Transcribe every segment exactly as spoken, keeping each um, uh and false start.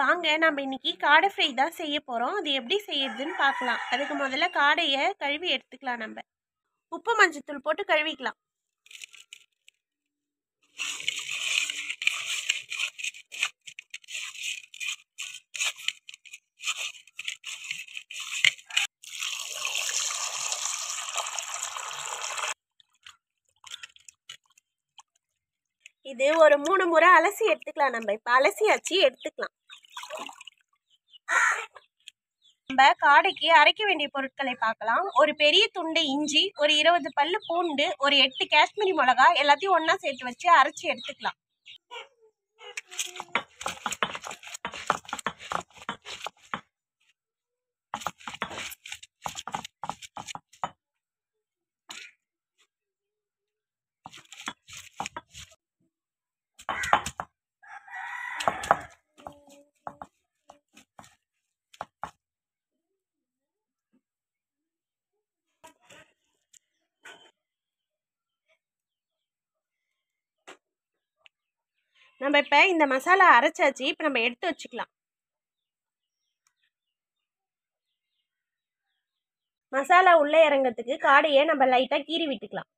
வாங்க நம்ம இன்னைக்கு காடை ஃப்ரை தான் செய்ய போகிறோம். அது எப்படி செய்யறதுன்னு பார்க்கலாம். அதுக்கு முதல்ல காடையை கழுவி எடுத்துக்கலாம். நம்ம உப்பு மஞ்சத்தூள் போட்டு கழுவிக்கலாம். இது ஒரு மூணு முறை அலசி எடுத்துக்கலாம். நம்ம இப்போ அலசியாச்சு எடுத்துக்கலாம். நம்ம காடைக்கு அரைக்க வேண்டிய பொருட்களை பார்க்கலாம். ஒரு பெரிய துண்டு இஞ்சி, ஒரு இருபது பல்லு பூண்டு, ஒரு எட்டு காஷ்மீரி மிளகா எல்லாத்தையும் ஒன்றா சேர்த்து வச்சு அரைச்சி எடுத்துக்கலாம். நம்ம இப்போ இந்த மசாலா அரைச்சாச்சு. இப்போ நம்ம எடுத்து வச்சுக்கலாம். மசாலா உள்ளே இறங்கிறதுக்கு காடையை நம்ம லைட்டாக கீறி விட்டுக்கலாம்.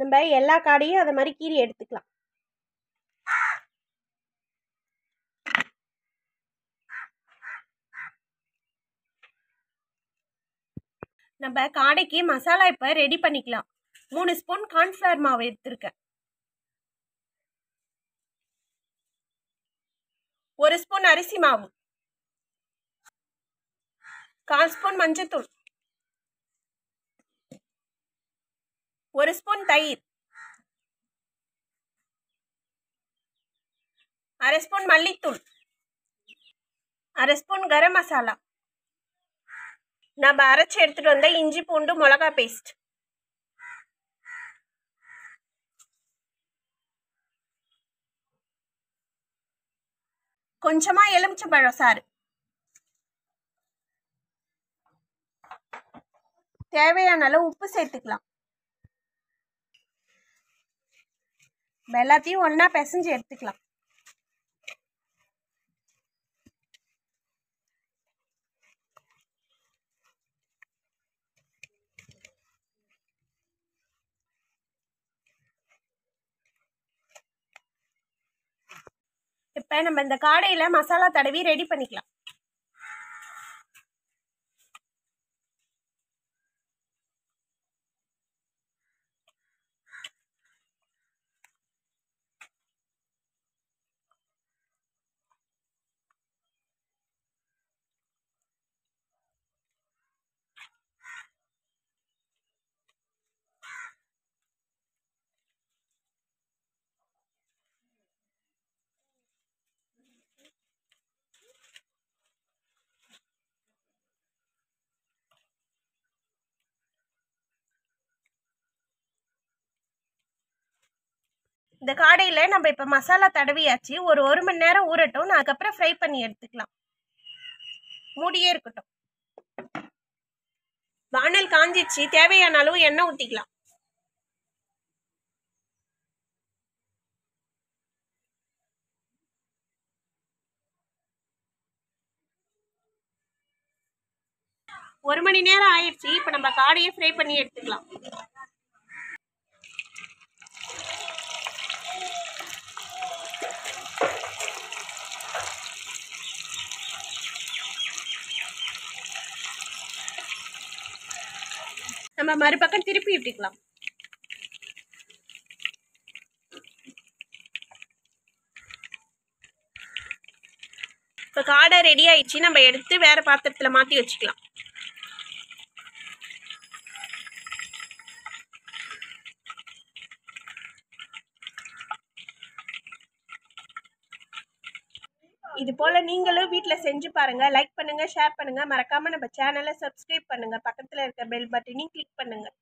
நம்ம எல்லா காடையும் அதை மாதிரி கீறி எடுத்துக்கலாம். நம்ம காடைக்கு மசாலா இப்போ ரெடி பண்ணிக்கலாம். மூணு ஸ்பூன் கார்ன்ஃப்ளவர் மாவு எடுத்துருக்கேன். ஒரு ஸ்பூன் அரிசி மாவு, கால் ஸ்பூன் மஞ்சத்தூள், ஒரு ஸ்பூன் தயிர், அரை ஸ்பூன் மல்லித்தூள், அரை ஸ்பூன் கரம் மசாலா, நம்ம அரைச்சி எடுத்துட்டு வந்த இஞ்சி பூண்டு மிளகா பேஸ்ட், கொஞ்சமா எலுமிச்சை பழம் சாறு, தேவையான அளவு உப்பு சேர்த்துக்கலாம். எல்லாத்தையும் ஒன்னா பிசைஞ்சு எடுத்துக்கலாம். இப்ப நம்ம இந்த காடையில மசாலா தடவி ரெடி பண்ணிக்கலாம். இந்த காடையில் நம்ம இப்போ மசாலா தடவியாச்சு. ஒரு ஒரு மணி நேரம் ஊறட்டும். நான் அதுக்கப்புறம் ஃப்ரை பண்ணி எடுத்துக்கலாம். மூடியே இருக்கட்டும். வானல் காஞ்சிச்சு. தேவையான அளவு எண்ணெய் ஊற்றிக்கலாம். ஒரு மணி நேரம் ஆயிடுச்சு. இப்போ நம்ம காடையை ஃப்ரை பண்ணி எடுத்துக்கலாம். நம்ம மறுபக்கம் திருப்பி விட்டுக்கலாம். இப்போ காடை ரெடி ஆயிடுச்சு. நம்ம எடுத்து வேற பாத்திரத்தில் மாற்றி வச்சுக்கலாம். இது போல் நீங்களும் வீட்டில் செஞ்சு பாருங்கள். லைக் பண்ணுங்கள், ஷேர் பண்ணுங்கள். மறக்காமல் நம்ம சேனலை சப்ஸ்கிரைப் பண்ணுங்கள். பக்கத்தில் இருக்க பெல் பட்டனையும் கிளிக் பண்ணுங்கள்.